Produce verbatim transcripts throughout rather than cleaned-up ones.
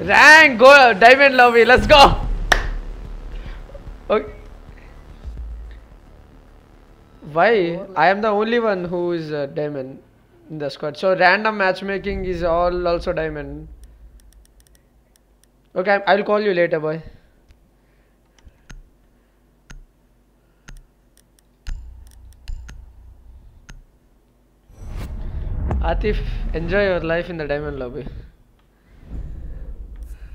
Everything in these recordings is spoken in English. Rank, go diamond lobby, let's go. Okay. Why? I am the only one who is uh, diamond in the squad. So random matchmaking is all also diamond. Okay, I'll call you later, boy. Atif, enjoy your life in the diamond lobby.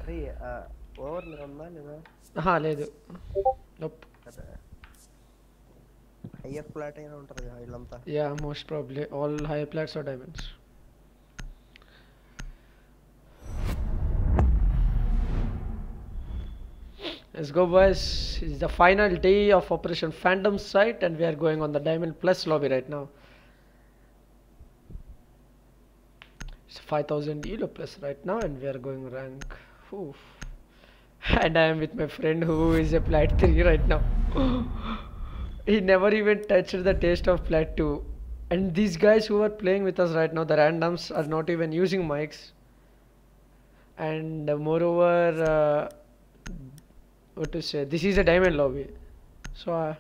Hey, uh, over the Ramban, huh, no. Nope. Higher plat in Lamta. Yeah, most probably. All higher plats are diamonds. Let's go, boys. It's the final day of Operation Phantom Site, and we are going on the Diamond Plus lobby right now. It's five thousand Elo Plus right now, and we are going rank. Oof. And I am with my friend who is a Plat three right now. He never even touched the taste of Plat two. And these guys who are playing with us right now, the randoms, are not even using mics. And uh, moreover, uh, what to say, this is a diamond lobby. So, uh,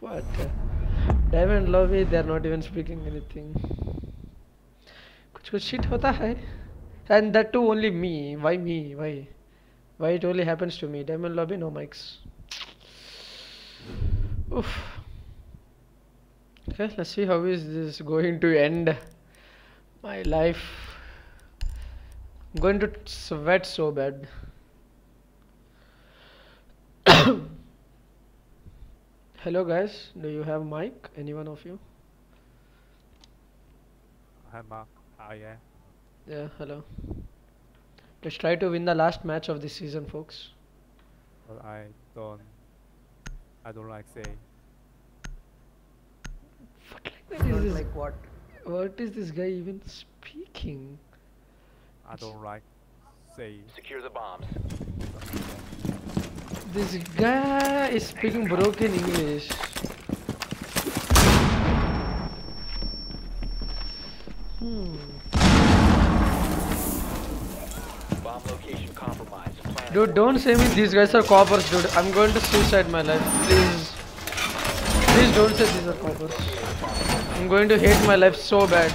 what? Uh, diamond lobby, they are not even speaking anything. Kuch kuch shit hota hai. And that too only me. Why me? Why? Why it only happens to me? Diamond lobby, no mics. Oof. Okay, let's see how is this going to end my life. I'm going to sweat so bad. Hello guys, do you have mic? Any one of you? Hi Mark. Oh yeah. Yeah, hello. Let's try to win the last match of this season, folks. Well, I don't... I don't like saying. What like, that is this? Like what? What is this guy even speaking? I don't like saying. Secure the bombs. This guy is speaking broken English. Hmm. Bomb location compromised. Dude, don't say me these guys are coppers, dude. I'm going to suicide my life. Please. Please don't say these are coppers. I'm going to hate my life so bad.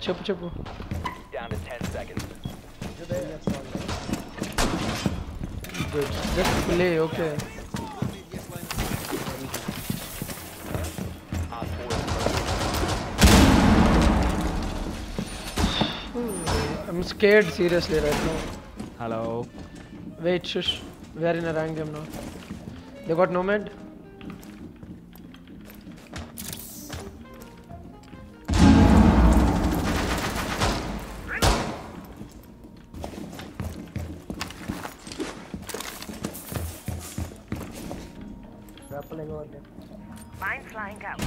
Chup chup. Down to ten seconds. Good. Just play, okay. I'm scared seriously right now. Hello. Wait, shush. We are in a rank game now. They got Nomad. Rappelling over there. Mine flying out.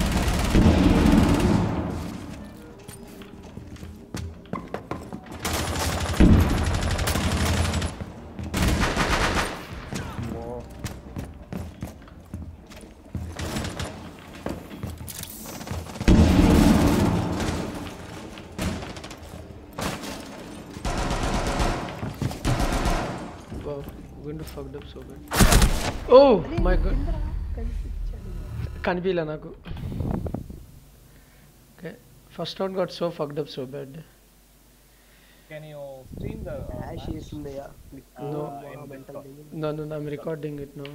Fucked up so bad. Oh my god. Can't be Lanaku. Okay. First round got so fucked up so bad. Can you stream the uh, she is in there? No. No, no, no, I'm recording it now.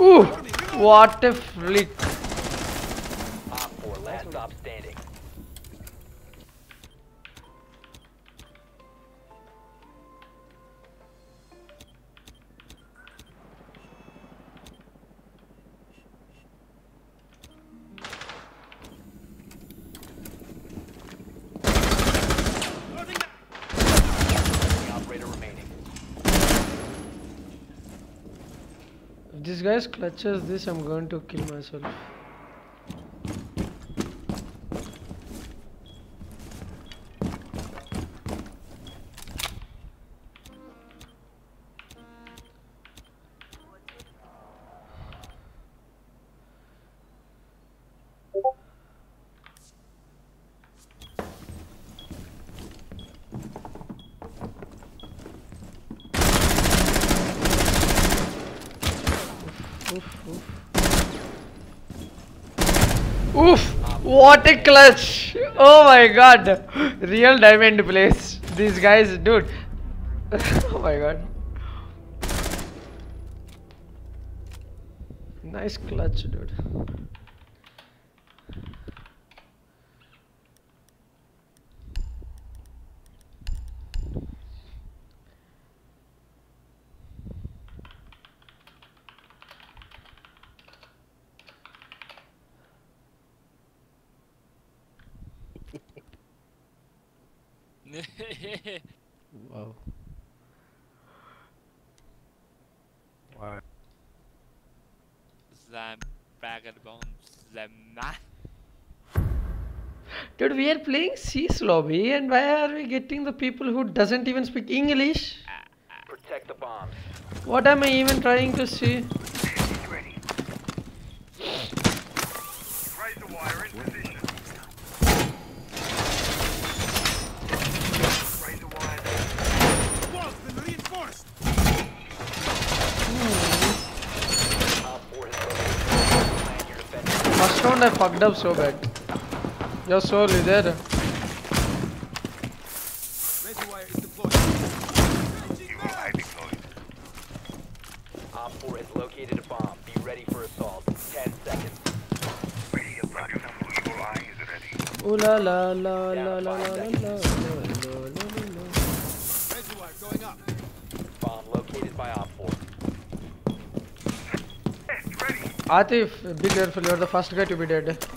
Ooh! What a flick. Op four, last stop standing. Guys clutches this, I'm going to kill myself. Oof, oof. Oof! What a clutch! Oh my god! Real diamond place. These guys, dude. Oh my god. Nice clutch, dude. Wow. Wow. Dude, we are playing C's lobby, and why are we getting the people who doesn't even speak English? Protect the bombs. What am I even trying to see? First round I fucked up so bad. You're sorely there. Op four has located a bomb. Be ready for assault. ten seconds. Ooh la la la la la la la. Bomb located by Op four. Atif, be careful, you're the first guy to be dead. If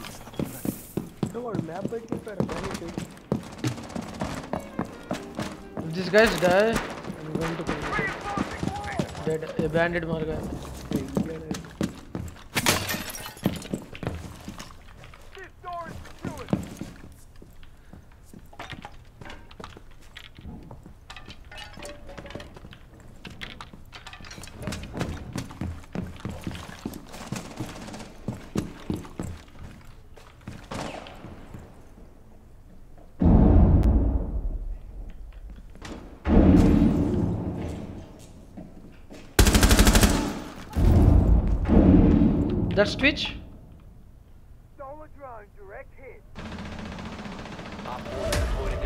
these guys die, I'm going to kill them. Dead, a bandit mar gaya. That's Twitch.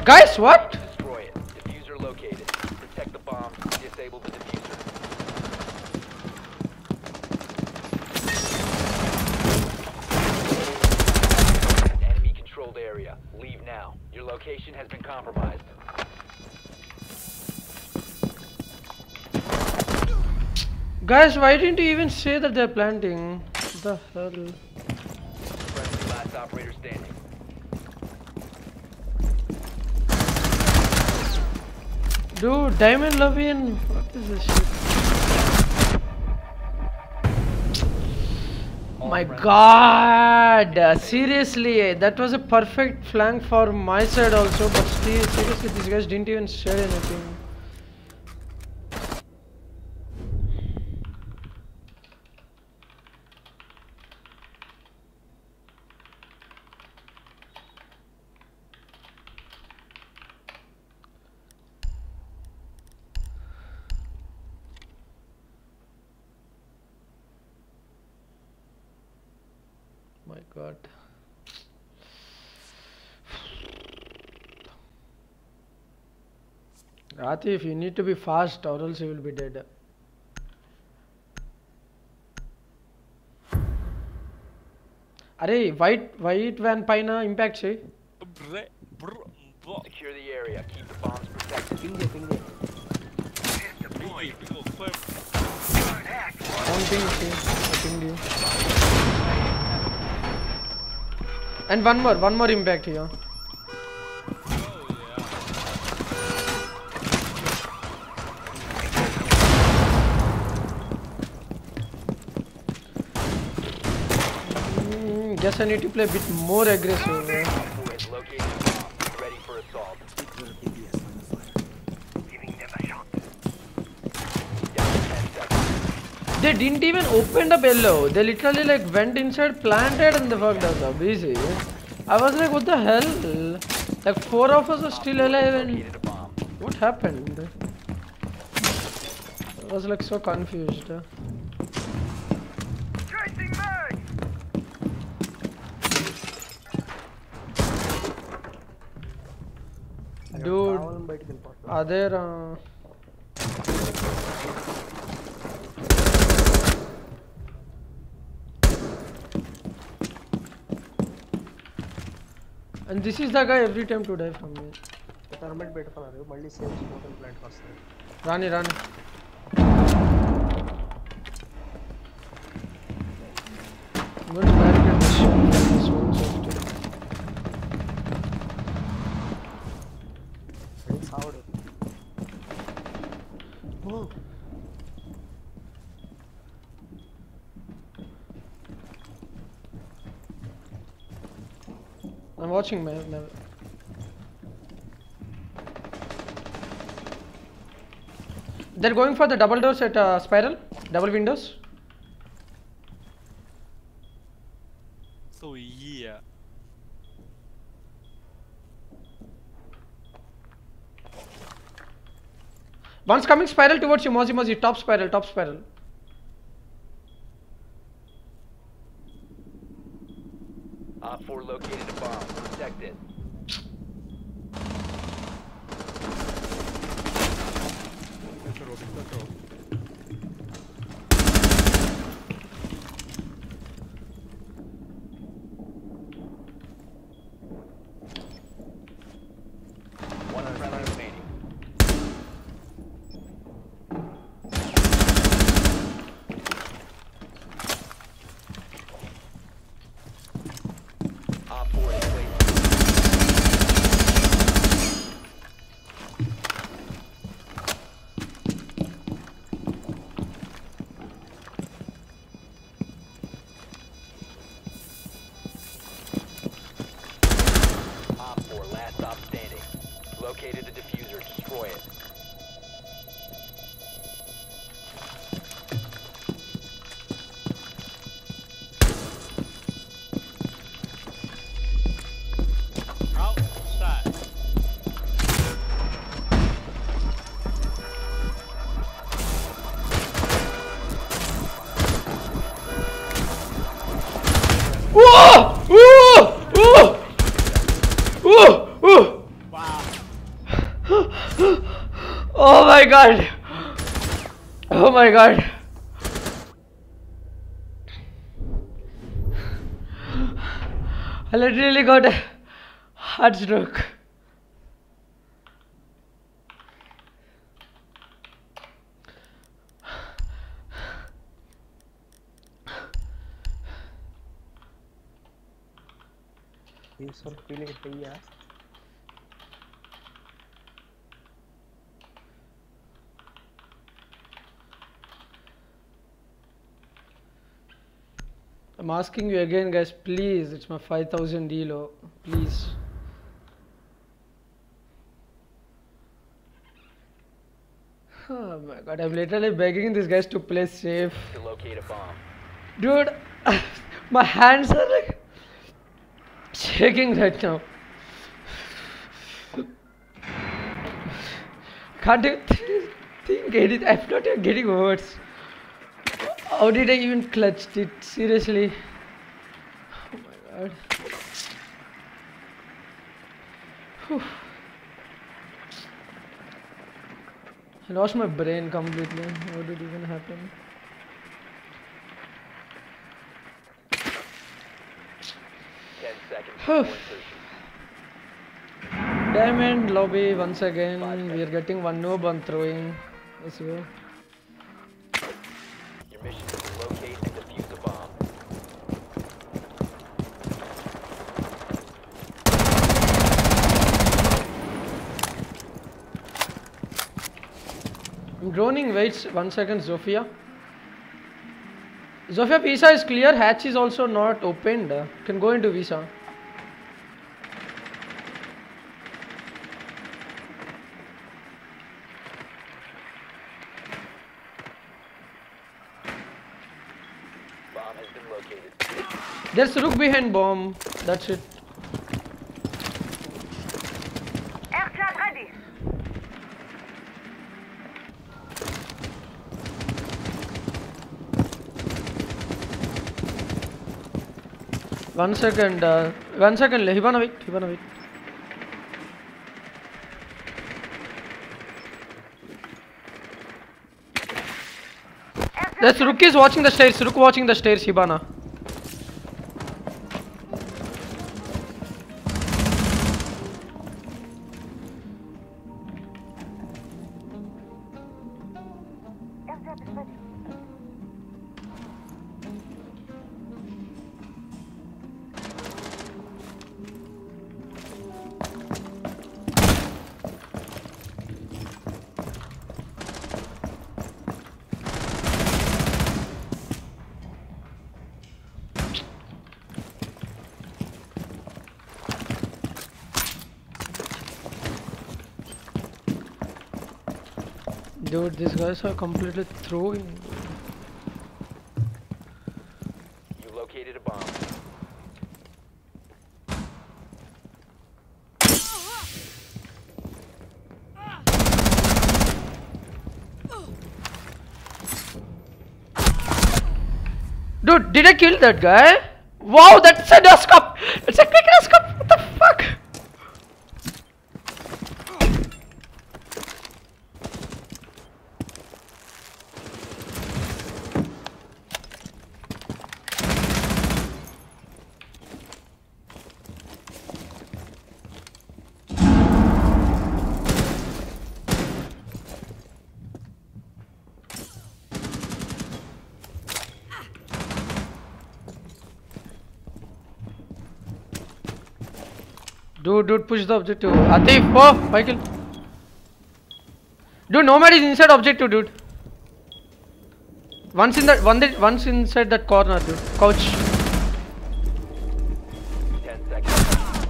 Guys, what? Destroy it. Diffuser located. Protect the bomb. Disable the diffuser. Enemy controlled area. Leave now. Your location has been compromised. Guys, why didn't you even say that they're planting? The hell? Last operator standing. Dude, diamond lobby and what is this shit? All my god! Seriously, that was a perfect flank for my side also, but still, seriously, these guys didn't even say anything. God. Atif, you need to be fast or else you will be dead. Arey, white white van pina impact se. Secure the area. Keep the bombs protected. Pinge, pinge. Don't ping, ping. I pinged you. And one more, one more impact here. Mm, guess I need to play a bit more aggressive. Eh? They didn't even open the yellow. They literally like went inside, planted, and they fucked us up. Easy. I was like, what the hell? Like four of us are still alive and what happened? I was like so confused. Dude, are there uh... And this is the guy every time to die from me. Thermite bait for you, multi same spot and plant first. Rani, Rani. I'm going to barricade this shit. This one's oh. I'm watching, man. man. They're going for the double doors at uh, Spiral, double windows. So yeah. One's coming Spiral towards you, Mozi Mozi, top Spiral, top Spiral. Op four located a bomb, protect it. Oh my god! Oh my god! I literally got a heart stroke. You are feeling tired. I'm asking you again, guys, please. It's my five thousand elo, please. Oh my god, I'm literally begging these guys to play safe. To locate a bomb. Dude, my hands are like shaking right now. Can't even think anything. I'm not even getting words. How did I even clutch it? Seriously. Oh my god. Whew. I lost my brain completely. How did it even happen? ten seconds. Diamond lobby once again. We are getting one noob on throwing. Let's go. Mission is to locate and defuse the bomb. I'm droning, waits one second, Zofia. Zofia, Visa is clear, hatch is also not opened. You can go into Visa. There's a Rook behind bomb, that's it. Aircraft ready. One second, uh, one second, Hibana wait, Hibana wait. That's Rook is watching the stairs. Rook watching the stairs, Hibana. Dude, these guys are completely throwing. You located a bomb. Dude, did I kill that guy? Wow, that's a dust cup. It's a quick dust cup. What the fuck? Dude, dude, push the objective. Atif, oh, Michael. Dude, Nomad is inside objective, dude. Once in that, one, once inside that corner, dude. Couch. ten seconds.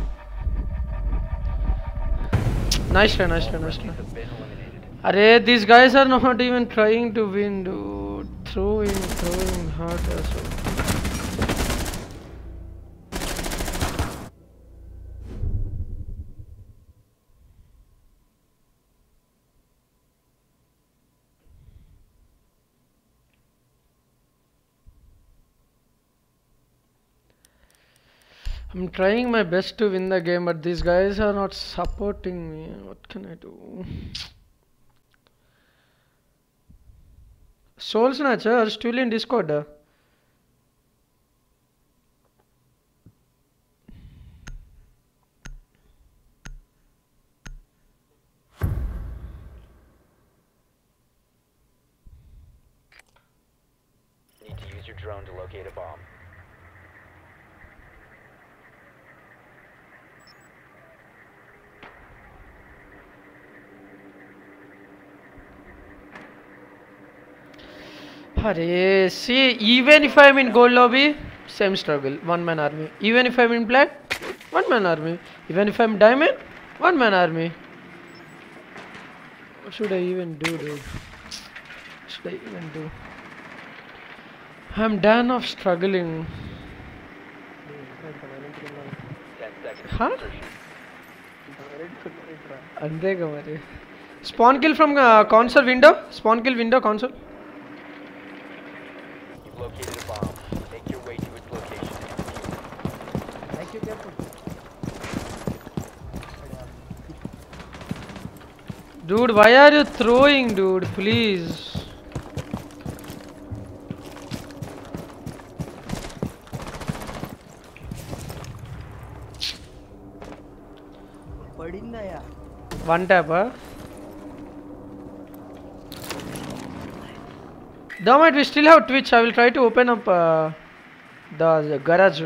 Nice try, nice try, nice try. Arey, these guys are not even trying to win, dude. Throwing, throwing hard as well. I'm trying my best to win the game, but these guys are not supporting me. What can I do? Soul Snatcher are still in Discord. Need to use your drone to locate a bomb. See, even if I'm in gold lobby, same struggle, one man army. Even if I'm in black, one man army. Even if I'm diamond, one man army. What should I even do, dude? What should I even do? I'm done of struggling. Huh? Spawn kill from uh, console window. Spawn kill window console. Located a bomb. Make your way to its location. Thank you, Captain. Dude, why are you throwing, dude? Please. One tap, huh? Damn it, we still have Twitch. I will try to open up uh, the, the garage.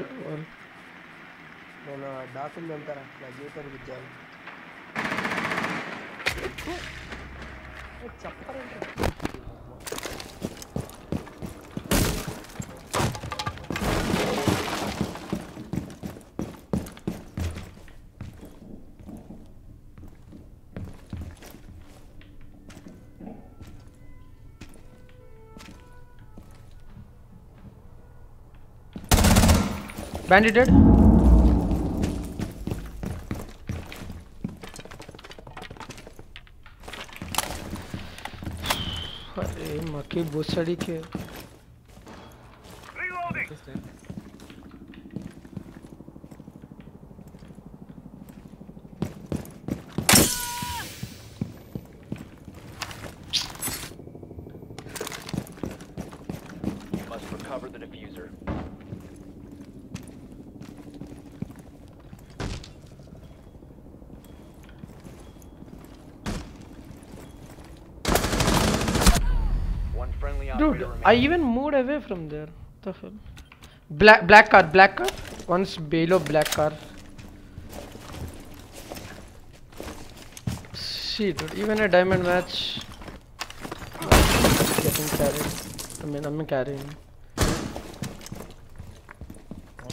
Bandit dead. Arey, maki bosadi ke. Reloading. Cover the diffuser. One friendly operator remains. Dude, I even moved away from there. What the hell? Black, black car, black car. One's below black car. Shit, dude, even a diamond match. Getting carried. I mean, I'm carrying.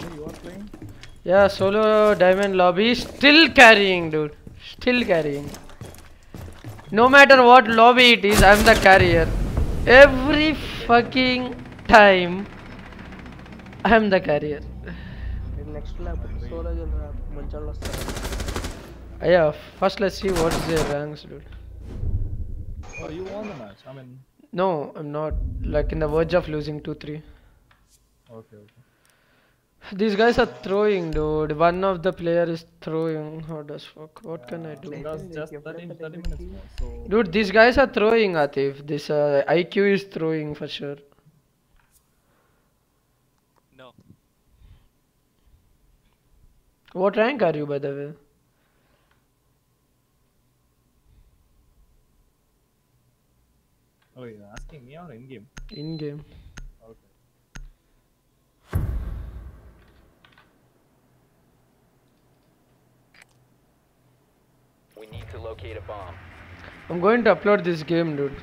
Only you are playing? Yeah, solo diamond lobby. Still carrying, dude. Still carrying. No matter what lobby it is, I'm the carrier. Every fucking time. I am the carrier. Next lap, solo lap. Yeah, first let's see what's their ranks, dude. Oh, you won the match. I mean. No, I'm not. Like in the verge of losing two three. Okay, okay. These guys are throwing, dude. One of the player is throwing. How does fuck? What yeah, can I do? Just thirty, thirty minutes, so dude, these guys are throwing, Atif. This uh, I Q is throwing for sure. What rank are you, by the way? Oh, you're asking me or in game? In game. Okay. We need to locate a bomb. I'm going to upload this game, dude.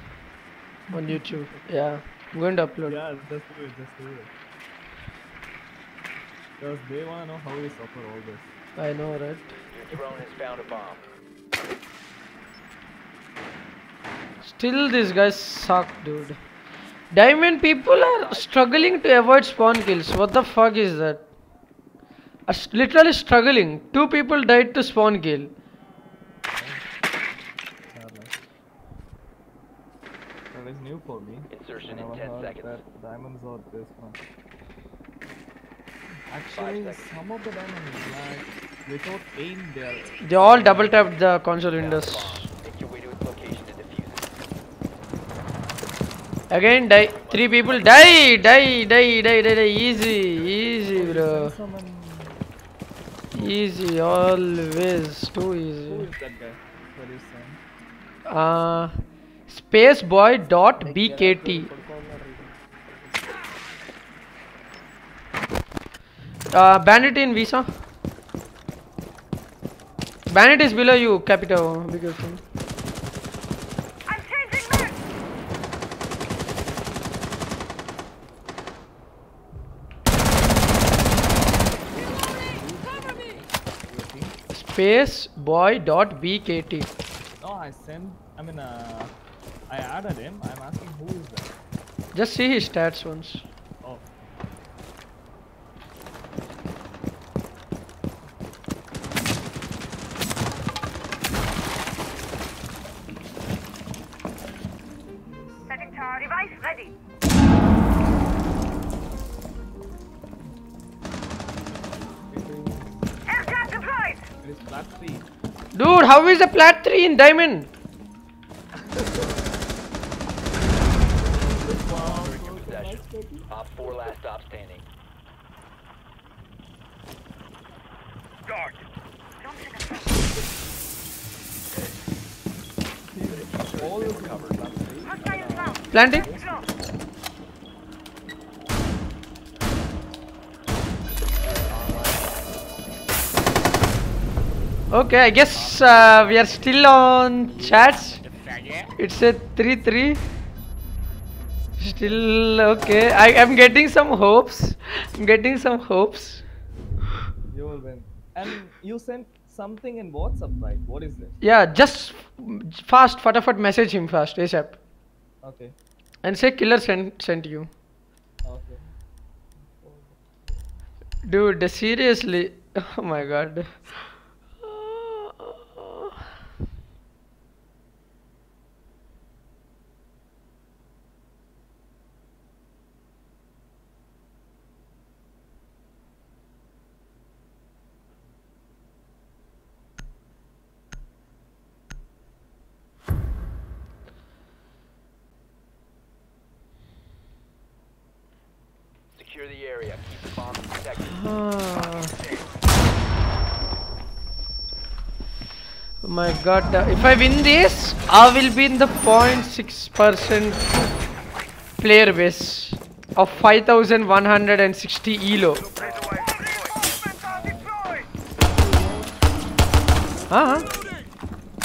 On YouTube. Yeah. I'm going to upload. Yeah, just do it, just do it. Because they wanna know how we suffer all this. I know, right? Your drone has found a bomb. Still, these guys suck, dude. Diamond people are struggling to avoid spawn kills. What the fuck is that? I'm literally struggling. Two people died to spawn kill. That is new for me. Insertion in ten seconds. Diamonds are this one. Actually, some of the diamonds, like, without aim, they are... They all double tapped the console windows. Again, die. Three people. Die! Die! Die! Die! Die! Die! Easy! Easy, bro. Easy, always. Too easy. Who is that guy? What is that? Uh, Spaceboy.bkt. Uh, Bandit in Visa. Bandit is below you, Capito. Be careful. I'm changing back. Spaceboy.bkt. No, I sent. I mean, uh, I added him. I'm asking who is that. Just see his stats once. Dude, how is a plat three in diamond? Planting? Okay, I guess uh, we are still on chats. It's a three three. Still okay. I am getting some hopes. I'm getting some hopes. You will win. And you sent something in WhatsApp, right? What is it? Yeah, just fast, fatafat message him fast, ASAP. Okay. And say killer sent sent you. Okay. Dude, seriously. Oh my god. Secure the area. Keep the bombs protected. Oh. Oh my god, uh, if I win this, I will be in the zero point six percent player base of five thousand one hundred sixty elo. Uh-huh.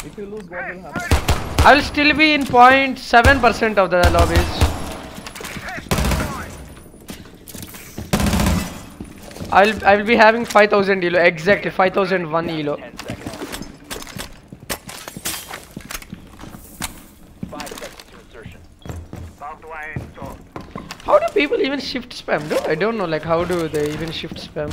If you lose, what will happen? I will still be in zero point seven percent of the lobbies. I'll I will be having five thousand elo, exactly five thousand one elo. How do people even shift spam? Dude, I don't know, like how do they even shift spam?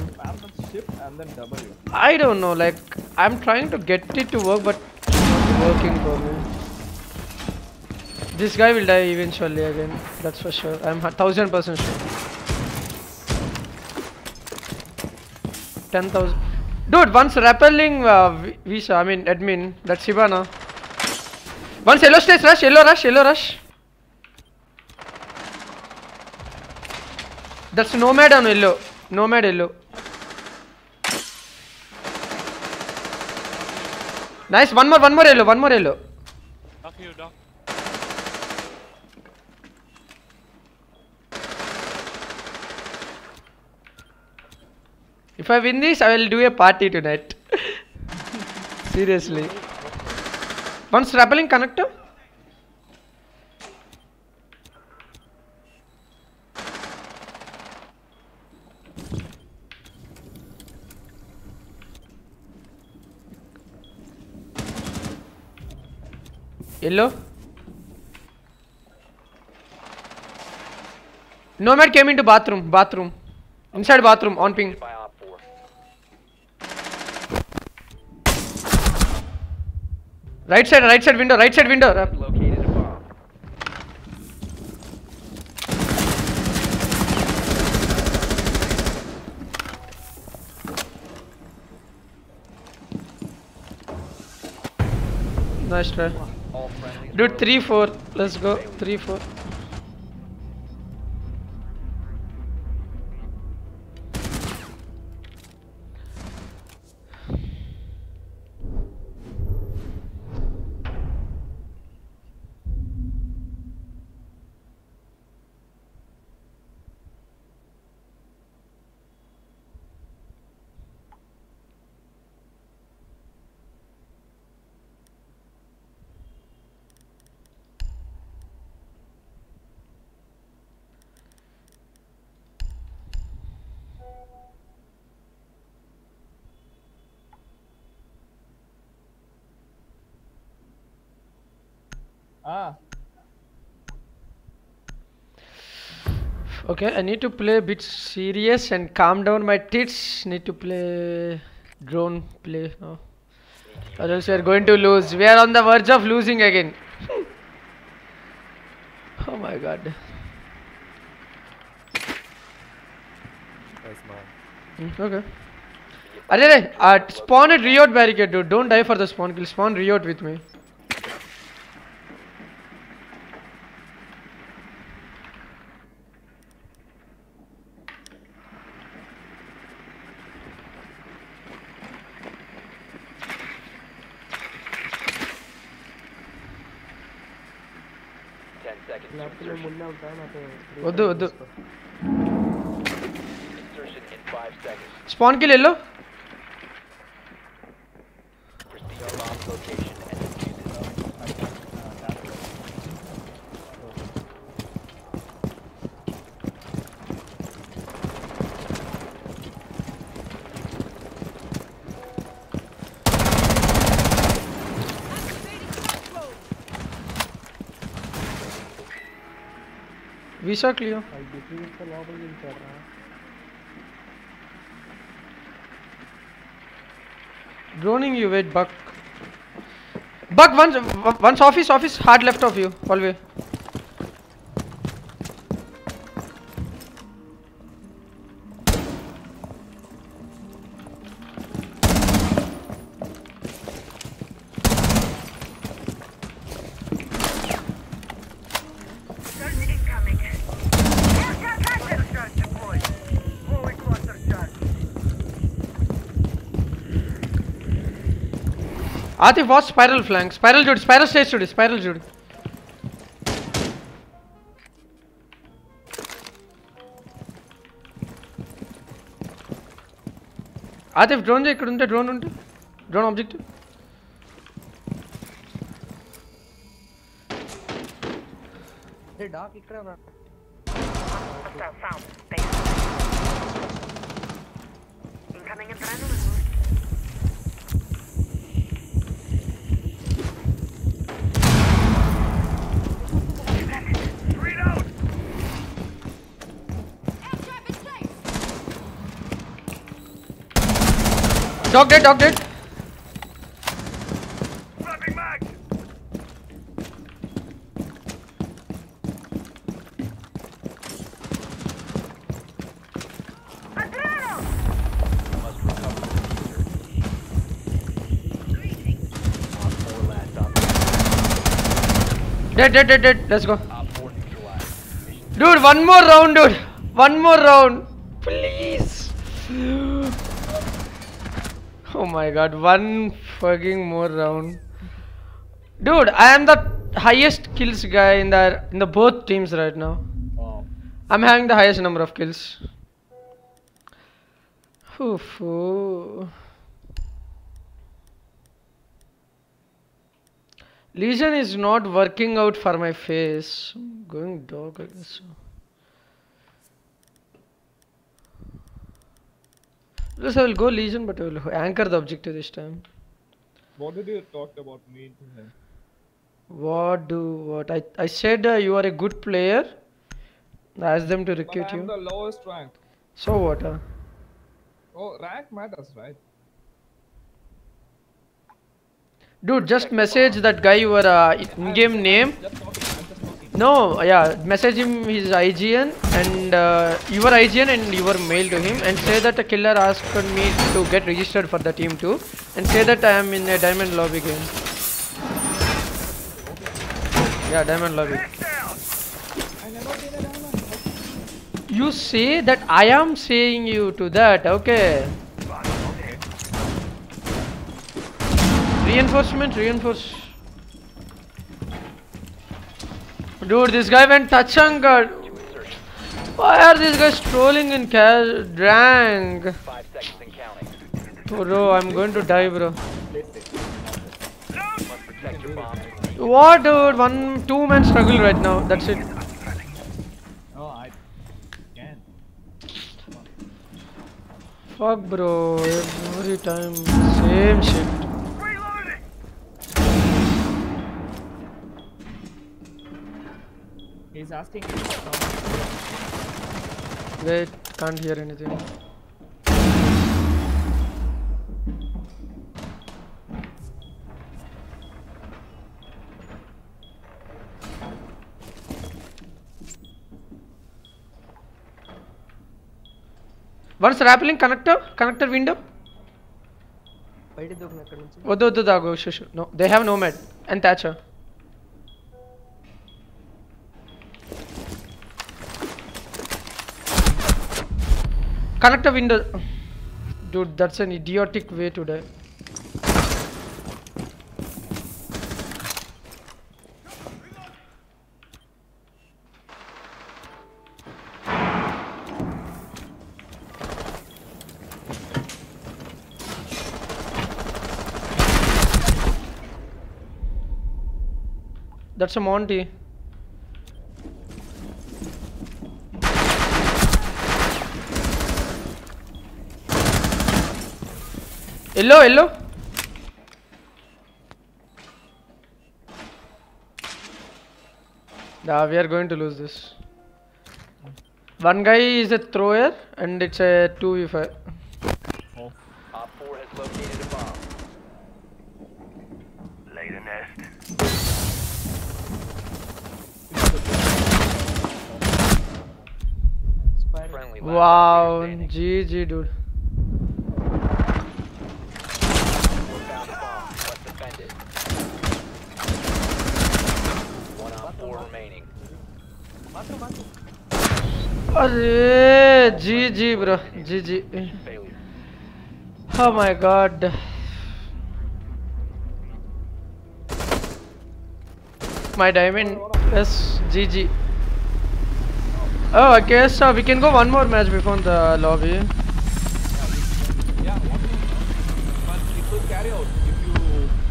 I don't know, like I'm trying to get it to work but it's not working for me. This guy will die eventually again, that's for sure. I'm one thousand percent sure. ten thousand. Dude, once rappelling uh, Visa, I mean admin, that's Hibana. Once yellow stays, rush, yellow rush, yellow rush. That's Nomad on yellow. Nomad yellow. Nice, one more, one more yellow, one more yellow. Duck you, duck. If I win this, I will do a party tonight. Seriously. One rappelling connector. Yellow. Nomad came into bathroom, bathroom. Inside bathroom, on ping. Right side, right side window, right side window. Located a bomb. Nice try. Dude, three four, let's go, three four. Ah. Okay, I need to play a bit serious and calm down my tits. Need to play drone play now, or else we are going to lose. We are on the verge of losing again. Oh my god. Nice, okay. Arre, uh, spawn at riot barricade, dude. Don't die for the spawn kill. Spawn riot with me. Oddu, oddu. Spawn kill yellow. Visa clear. Droning you, wait, Buck. Buck, once, once office, office, hard left of you, hallway. Incoming. Aircraft access deployed. Atif, watch spiral flank. Spiral duty. Spiral stage duty. Spiral duty. Atif, drone jay. Drone, drone, drone. Drone objective. They dark ikra. Incoming in front. Dog dead, dog dead. Flapping back. Dead, dead, dead, dead. Let's go. Dude, one more round, dude. One more round. Please. Oh my god, one fucking more round. Dude, I am the highest kills guy in the, in the both teams right now. Wow. I'm having the highest number of kills. Oof, oof. Legion is not working out for my face. I'm going dog, I guess. Plus I will go Legion, but I will anchor the objective this time. What did you talk about me? What do what? I, I said uh, you are a good player. I asked them to recruit you. I'm the lowest rank. So what? Uh? Oh, rank matters, right? Dude, just message that guy your uh, in-game name. Just talking, just talking. No, yeah, message him his I G N and uh, your I G N and your mail to him and say that a killer asked me to get registered for the team too and say that I am in a diamond lobby game. Yeah, diamond lobby. You say that I am saying you to that, okay. Reinforcement, reinforce. Dude, this guy went Tachanka. Why are these guys trolling in cash? Drang. Bro, I'm going to die, bro. What, dude? One, two man struggle right now. That's it. Fuck, bro. Every time, same shit. He's asking. Wait, can't hear anything. Once rappelling connector, connector window. No, they have Nomad and Thatcher. Connect a window. Dude, that's an idiotic way to die. That's a Monty. Hello, hello. Nah, we are going to lose this. One guy is a thrower and it's a two v five. Oh. R four has located a bomb. Lay the nest. Wow, G G, dude. Arre, G G bro, G G. Oh my god. left my diamond. Yes, G G. Oh, I guess uh, we can go one more match before the lobby. Yeah, one but it will carry out. If you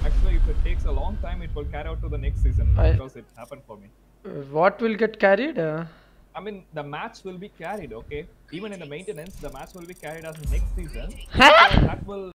actually, if it takes a long time, it will carry out to the next season I, because it happened for me. What will get carried? Uh? I mean, the match will be carried, okay? Even in the maintenance, the match will be carried as next season. So that will.